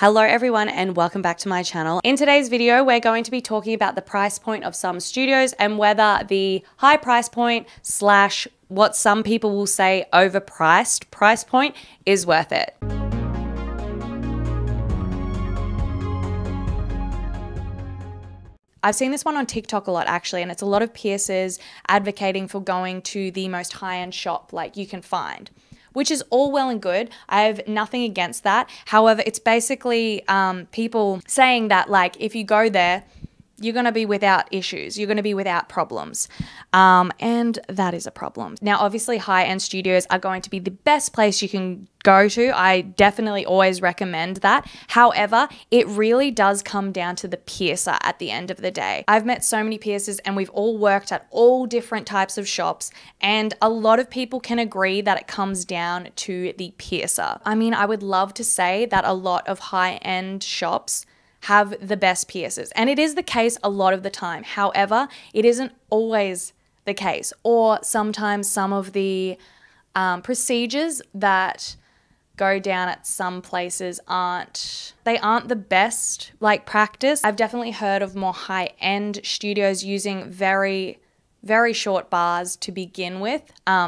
Hello everyone and welcome back to my channel. In today's video, we're going to be talking about the price point of some studios and whether the high price point slash what some people will say overpriced price point is worth it. I've seen this one on TikTok a lot actually, and it's a lot of piercers advocating for going to the most high-end shop like you can find, which is all well and good. I have nothing against that. However, it's basically people saying that like if you go there, you're going to be without issues. You're going to be without problems. And that is a problem. Now, obviously, high-end studios are going to be the best place you can go to. I definitely always recommend that. However, it really does come down to the piercer at the end of the day. I've met so many piercers and we've all worked at all different types of shops. And a lot of people can agree that it comes down to the piercer. I mean, I would love to say that a lot of high-end shops have the best piercers. And it is the case a lot of the time. However, it isn't always the case. Or sometimes some of the procedures that go down at some places aren't the best like practice. I've definitely heard of more high-end studios using very short bars to begin with,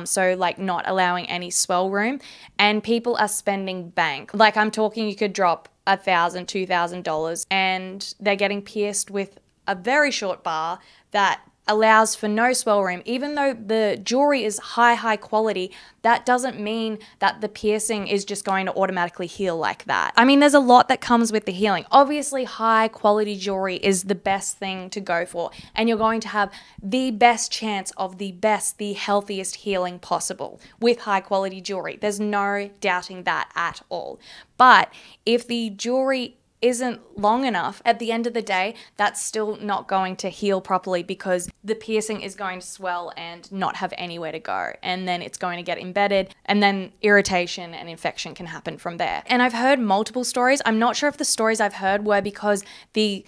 so like not allowing any swell room, and people are spending bank. Like I'm talking, you could drop $1,000, $2,000 and they're getting pierced with a very short bar that allows for no swell room. Even though the jewelry is high quality, that doesn't mean that the piercing is just going to automatically heal like that. I mean, there's a lot that comes with the healing. Obviously, high quality jewelry is the best thing to go for, and you're going to have the best chance of the best, the healthiest healing possible with high quality jewelry. There's no doubting that at all. But if the jewelry isn't long enough, at the end of the day, that's still not going to heal properly because the piercing is going to swell and not have anywhere to go. And then it's going to get embedded, and then irritation and infection can happen from there. And I've heard multiple stories. I'm not sure if the stories I've heard were because the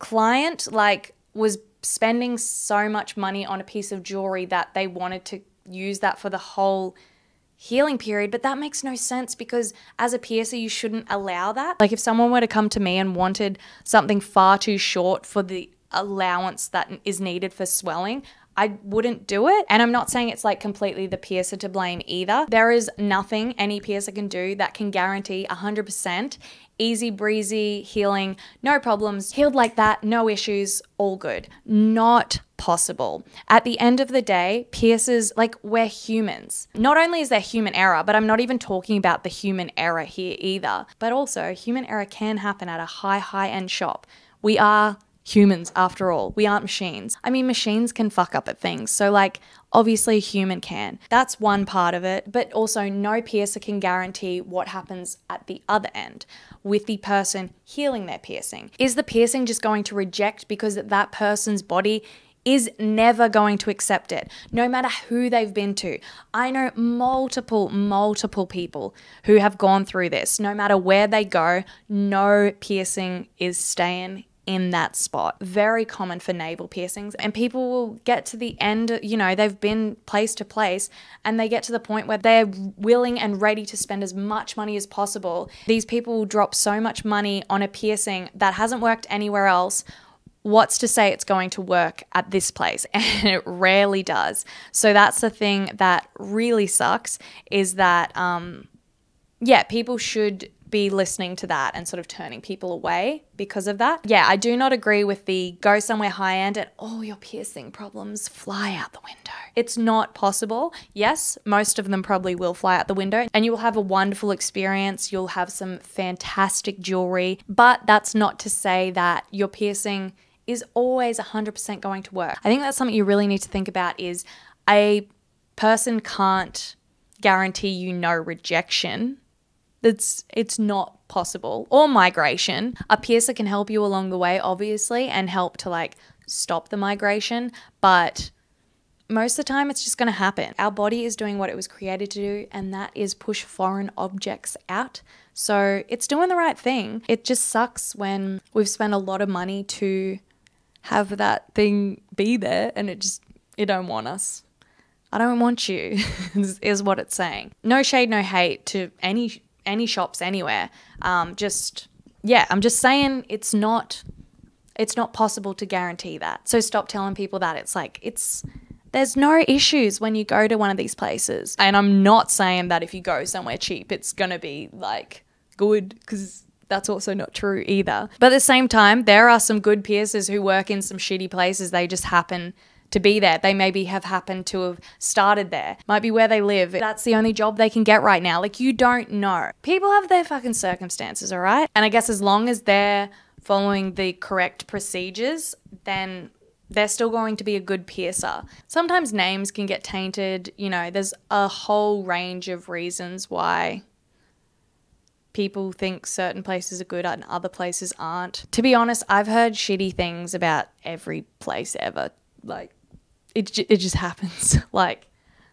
client like was spending so much money on a piece of jewelry that they wanted to use that for the whole healing period, but that makes no sense because as a piercer, you shouldn't allow that. Like if someone were to come to me and wanted something far too short for the allowance that is needed for swelling, I wouldn't do it. And I'm not saying it's like completely the piercer to blame either. There is nothing any piercer can do that can guarantee 100% easy breezy healing, no problems, healed like that, no issues, all good. Not possible. At the end of the day, piercers, like we're humans. Not only is there human error, but I'm not even talking about the human error here either, but also human error can happen at a high-end shop. We are humans after all, we aren't machines. I mean, machines can fuck up at things. So like, obviously a human can. That's one part of it, but also no piercer can guarantee what happens at the other end with the person healing their piercing. Is the piercing just going to reject because that person's body is never going to accept it, no matter who they've been to? I know multiple people who have gone through this. No matter where they go, no piercing is staying in that spot. Very common for navel piercings, and people will get to the end, you know, they've been place to place and they get to the point where they're willing and ready to spend as much money as possible. These people will drop so much money on a piercing that hasn't worked anywhere else. What's to say it's going to work at this place? And it rarely does. So that's the thing that really sucks, is that, yeah, people should be listening to that and sort of turning people away because of that. Yeah, I do not agree with the go somewhere high end and all your piercing problems fly out the window. It's not possible. Yes, most of them probably will fly out the window and you will have a wonderful experience. You'll have some fantastic jewelry, but that's not to say that your piercing is always 100% going to work. I think that's something you really need to think about, is a person can't guarantee you no rejection. It's not possible. Or migration. A piercer can help you along the way, obviously, and help to like stop the migration, but most of the time it's just going to happen. Our body is doing what it was created to do, and that is push foreign objects out. So it's doing the right thing. It just sucks when we've spent a lot of money to have that thing be there and it don't want us. I don't want you is what it's saying. No shade, no hate to any any shops anywhere. Just, yeah, I'm just saying it's not possible to guarantee that. So stop telling people that. It's like, there's no issues when you go to one of these places. And I'm not saying that if you go somewhere cheap, it's going to be like good, because that's also not true either. But at the same time, there are some good piercers who work in some shitty places. They just happen to be there. They maybe have happened to have started there. Might be where they live. That's the only job they can get right now. Like, you don't know. People have their fucking circumstances, all right? And I guess as long as they're following the correct procedures, then they're still going to be a good piercer. Sometimes names can get tainted. You know, there's a whole range of reasons why people think certain places are good and other places aren't. To be honest, I've heard shitty things about every place ever. Like, it just happens. Like,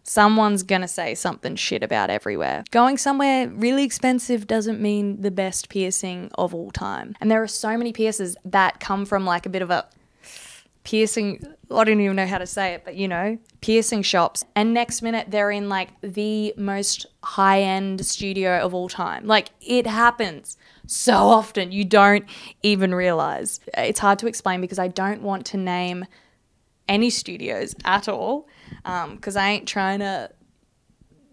someone's gonna say something shit about everywhere. Going somewhere really expensive doesn't mean the best piercing of all time. And there are so many piercers that come from like a bit of a piercing, I don't even know how to say it, but you know, piercing shops. And next minute they're in like the most high-end studio of all time. Like, it happens so often you don't even realize. It's hard to explain because I don't want to name any studios at all, because I ain't trying to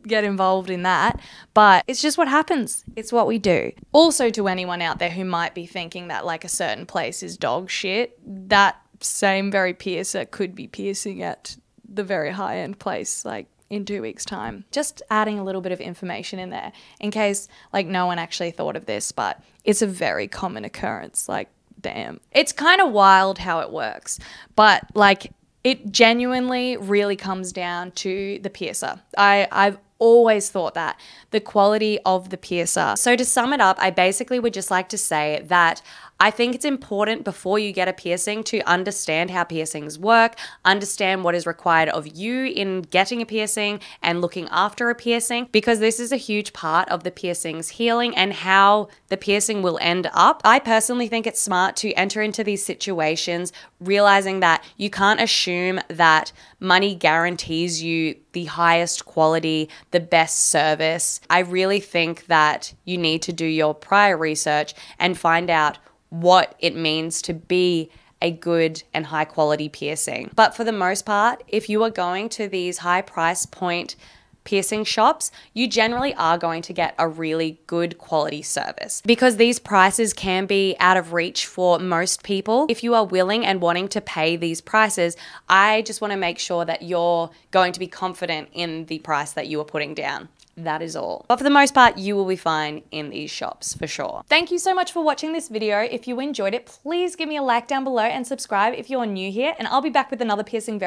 get involved in that, but it's just what happens. It's what we do. Also, to anyone out there who might be thinking that like a certain place is dog shit, that same very piercer could be piercing at the very high-end place like in 2 weeks' time. Just adding a little bit of information in there in case like no one actually thought of this, but it's a very common occurrence. Like, damn. It's kind of wild how it works, but like, it genuinely really comes down to the piercer. I've always thought that, the quality of the piercer. So to sum it up, I basically would just like to say that I think it's important before you get a piercing to understand how piercings work, understand what is required of you in getting a piercing and looking after a piercing, because this is a huge part of the piercing's healing and how the piercing will end up. I personally think it's smart to enter into these situations realizing that you can't assume that money guarantees you the highest quality, the best service. I really think that you need to do your prior research and find out what it means to be a good and high quality piercing. But for the most part, if you are going to these high price point piercing shops, you generally are going to get a really good quality service, because these prices can be out of reach for most people. If you are willing and wanting to pay these prices, I just want to make sure that you're going to be confident in the price that you are putting down. That is all. But for the most part, you will be fine in these shops for sure. Thank you so much for watching this video. If you enjoyed it, please give me a like down below and subscribe if you're new here, and I'll be back with another piercing